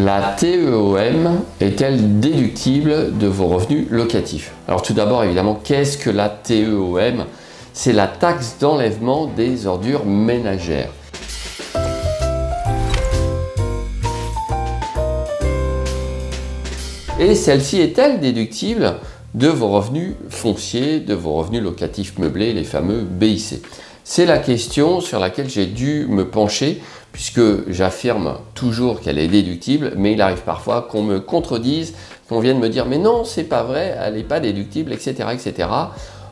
La TEOM est-elle déductible de vos revenus locatifs? Alors tout d'abord, évidemment, qu'est-ce que la TEOM? C'est la taxe d'enlèvement des ordures ménagères. Et celle-ci est-elle déductible de vos revenus fonciers, de vos revenus locatifs meublés, les fameux BIC? C'est la question sur laquelle j'ai dû me pencher, puisque j'affirme toujours qu'elle est déductible, mais il arrive parfois qu'on me contredise, qu'on vienne me dire mais non, c'est pas vrai, elle n'est pas déductible, etc., etc.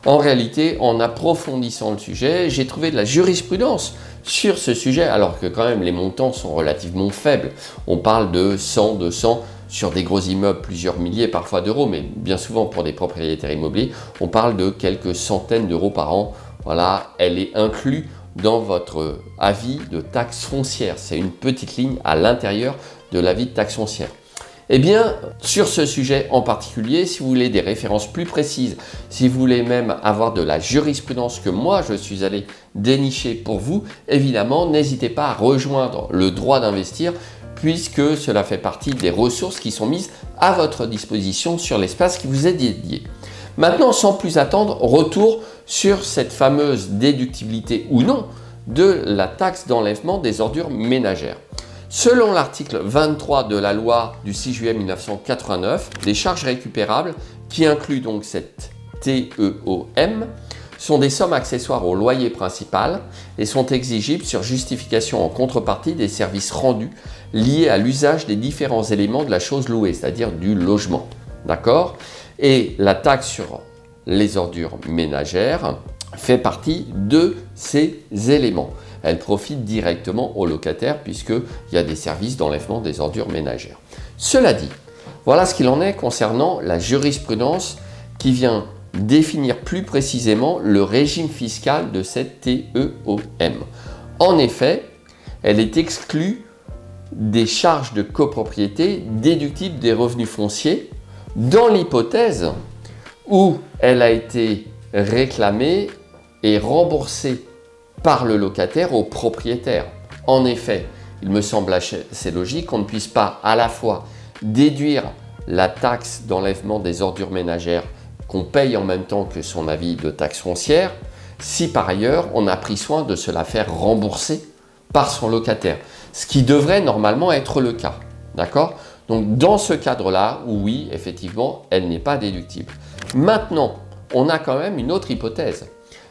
En réalité, en approfondissant le sujet, j'ai trouvé de la jurisprudence sur ce sujet, alors que quand même les montants sont relativement faibles. On parle de 100, 200 sur des gros immeubles, plusieurs milliers parfois d'euros, mais bien souvent pour des propriétaires immobiliers, on parle de quelques centaines d'euros par an. Voilà, elle est inclue dans votre avis de taxe foncière. C'est une petite ligne à l'intérieur de l'avis de taxe foncière. Eh bien, sur ce sujet en particulier, si vous voulez des références plus précises, si vous voulez même avoir de la jurisprudence que moi, je suis allé dénicher pour vous, évidemment, n'hésitez pas à rejoindre le droit d'investir puisque cela fait partie des ressources qui sont mises à votre disposition sur l'espace qui vous est dédié. Maintenant, sans plus attendre, retour sur cette fameuse déductibilité ou non de la taxe d'enlèvement des ordures ménagères. Selon l'article 23 de la loi du 6 juillet 1989, les charges récupérables, qui incluent donc cette TEOM, sont des sommes accessoires au loyer principal et sont exigibles sur justification en contrepartie des services rendus liés à l'usage des différents éléments de la chose louée, c'est-à-dire du logement. D'accord ? Et la taxe sur les ordures ménagères fait partie de ces éléments. Elle profite directement aux locataires puisqu'il y a des services d'enlèvement des ordures ménagères. Cela dit, voilà ce qu'il en est concernant la jurisprudence qui vient définir plus précisément le régime fiscal de cette TEOM. En effet, elle est exclue des charges de copropriété déductibles des revenus fonciers dans l'hypothèse où elle a été réclamée et remboursée par le locataire au propriétaire. En effet, il me semble assez logique qu'on ne puisse pas à la fois déduire la taxe d'enlèvement des ordures ménagères qu'on paye en même temps que son avis de taxe foncière, si par ailleurs on a pris soin de se la faire rembourser par son locataire, ce qui devrait normalement être le cas. D'accord ? Donc dans ce cadre-là, oui, effectivement, elle n'est pas déductible. Maintenant, on a quand même une autre hypothèse.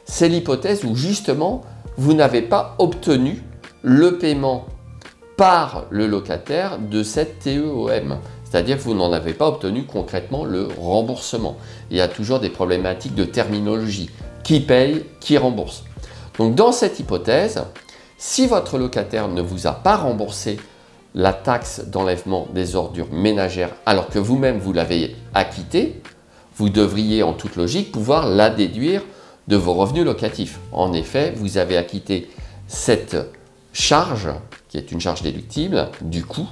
C'est l'hypothèse où justement, vous n'avez pas obtenu le paiement par le locataire de cette TEOM. C'est-à-dire que vous n'en avez pas obtenu concrètement le remboursement. Il y a toujours des problématiques de terminologie. Qui paye, qui rembourse. Donc dans cette hypothèse, si votre locataire ne vous a pas remboursé la taxe d'enlèvement des ordures ménagères alors que vous-même vous l'avez acquittée, vous devriez en toute logique pouvoir la déduire de vos revenus locatifs. En effet, vous avez acquitté cette charge, qui est une charge déductible, du coût,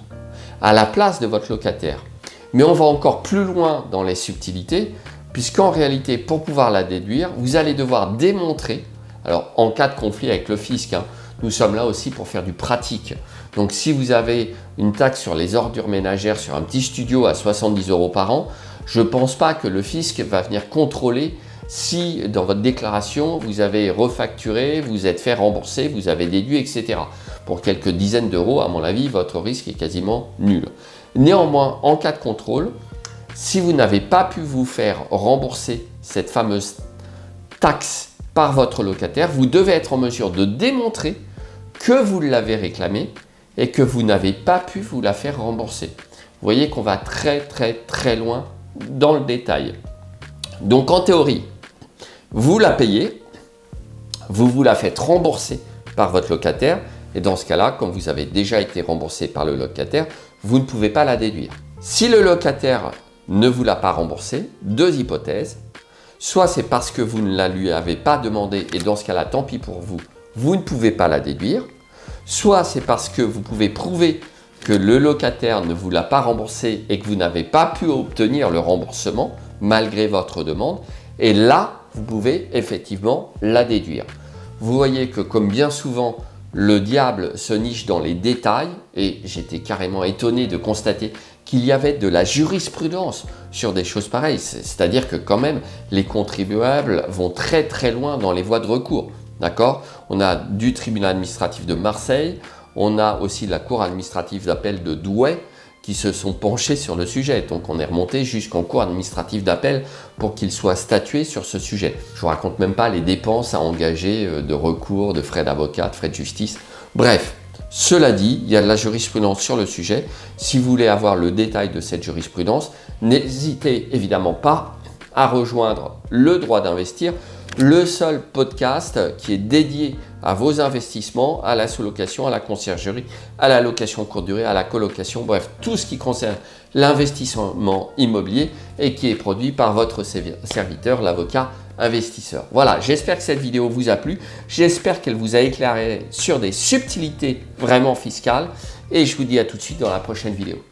à la place de votre locataire. Mais on va encore plus loin dans les subtilités, puisqu'en réalité, pour pouvoir la déduire, vous allez devoir démontrer, alors en cas de conflit avec le fisc, hein, nous sommes là aussi pour faire du pratique. Donc si vous avez une taxe sur les ordures ménagères sur un petit studio à 70 € par an, je ne pense pas que le fisc va venir contrôler si dans votre déclaration vous avez refacturé, vous êtes fait rembourser, vous avez déduit, etc. Pour quelques dizaines d'euros, à mon avis, votre risque est quasiment nul. Néanmoins, en cas de contrôle, si vous n'avez pas pu vous faire rembourser cette fameuse taxe par votre locataire, vous devez être en mesure de démontrer que vous l'avez réclamé et que vous n'avez pas pu vous la faire rembourser. Vous voyez qu'on va très loin dans le détail. Donc en théorie, vous la payez, vous vous la faites rembourser par votre locataire et dans ce cas-là, comme vous avez déjà été remboursé par le locataire, vous ne pouvez pas la déduire. Si le locataire ne vous l'a pas remboursé, deux hypothèses. Soit c'est parce que vous ne la lui avez pas demandé et dans ce cas-là, tant pis pour vous, vous ne pouvez pas la déduire. Soit c'est parce que vous pouvez prouver que le locataire ne vous l'a pas remboursé et que vous n'avez pas pu obtenir le remboursement malgré votre demande. Et là, vous pouvez effectivement la déduire. Vous voyez que comme bien souvent Le diable se niche dans les détails et j'étais carrément étonné de constater qu'il y avait de la jurisprudence sur des choses pareilles. C'est-à-dire que quand même, les contribuables vont très très loin dans les voies de recours. D'accord ? On a du tribunal administratif de Marseille, on a aussi la cour administrative d'appel de Douai qui se sont penchés sur le sujet. Donc on est remonté jusqu'en cour administrative d'appel pour qu'il soit statué sur ce sujet. Je vous raconte même pas les dépenses à engager de recours, de frais d'avocat, de frais de justice. Bref, cela dit, il y a de la jurisprudence sur le sujet. Si vous voulez avoir le détail de cette jurisprudence, n'hésitez évidemment pas à rejoindre Le Droit d'Investir, le seul podcast qui est dédié à vos investissements, à la sous-location, à la conciergerie, à la location courte durée, à la colocation, bref, tout ce qui concerne l'investissement immobilier et qui est produit par votre serviteur, l'avocat investisseur. Voilà, j'espère que cette vidéo vous a plu, j'espère qu'elle vous a éclairé sur des subtilités vraiment fiscales et je vous dis à tout de suite dans la prochaine vidéo.